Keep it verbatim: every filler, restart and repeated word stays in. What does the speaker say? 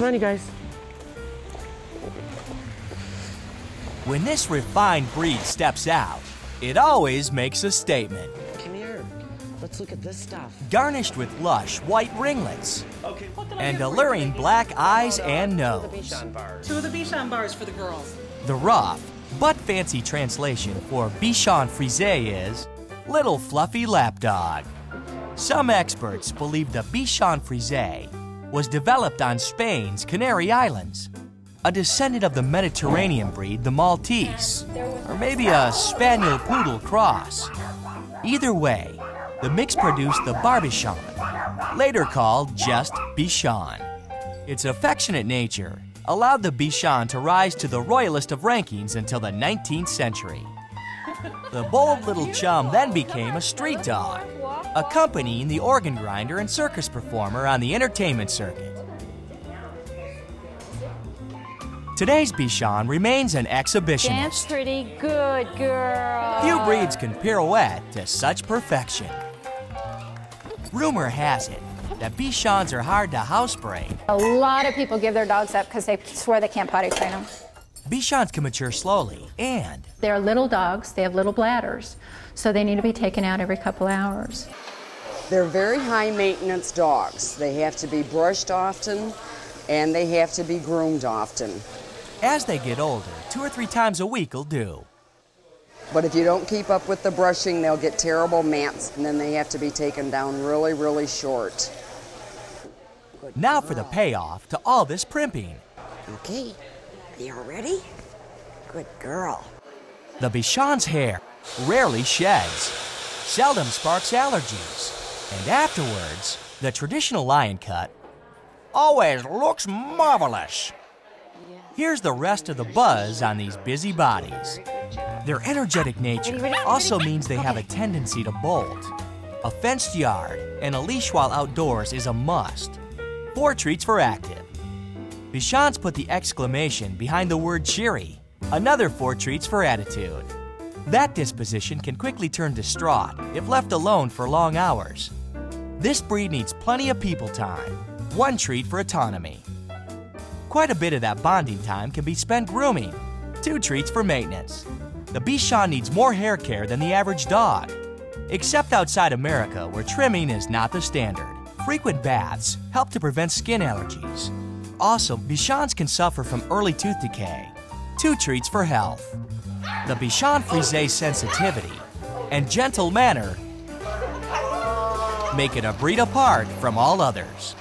tiny guys. When this refined breed steps out, it always makes a statement. Come here. Let's look at this stuff. Garnished with lush white ringlets okay, and alluring black eyes and nose. Two of the Bichon bars for the girls. The rough but fancy translation for Bichon Frise is little fluffy lapdog. Some experts believe the Bichon Frise was developed on Spain's Canary Islands, a descendant of the Mediterranean breed, the Maltese, or maybe a Spaniel poodle cross. Either way, the mix produced the Barbichon, later called just Bichon. Its affectionate nature allowed the Bichon to rise to the royalist of rankings until the nineteenth century. The bold little chum then became a street dog, accompanying the organ grinder and circus performer on the entertainment circuit. Today's Bichon remains an exhibitionist. Dance pretty good, girl. Few breeds can pirouette to such perfection. Rumor has it that Bichons are hard to housebreak. A lot of people give their dogs up because they swear they can't potty train them. Bichons can mature slowly and... they're little dogs, they have little bladders, so they need to be taken out every couple hours. They're very high maintenance dogs. They have to be brushed often and they have to be groomed often. As they get older, two or three times a week will do. But if you don't keep up with the brushing, they'll get terrible mants and then they have to be taken down really, really short. Good now girl. For the payoff to all this primping. Okay. You ready? Good girl. The Bichon's hair rarely sheds, seldom sparks allergies, and afterwards, the traditional lion cut always looks marvelous. Here's the rest of the buzz on these busy bodies. Their energetic nature also means they have a tendency to bolt. A fenced yard and a leash while outdoors is a must. Four treats for active. Bichons put the exclamation behind the word cheery, another four treats for attitude. That disposition can quickly turn distraught if left alone for long hours. This breed needs plenty of people time, one treat for autonomy. Quite a bit of that bonding time can be spent grooming, two treats for maintenance. The Bichon needs more hair care than the average dog, except outside America where trimming is not the standard. Frequent baths help to prevent skin allergies. Also, Bichons can suffer from early tooth decay. Two treats for health. The Bichon Frise's sensitivity and gentle manner make it a breed apart from all others.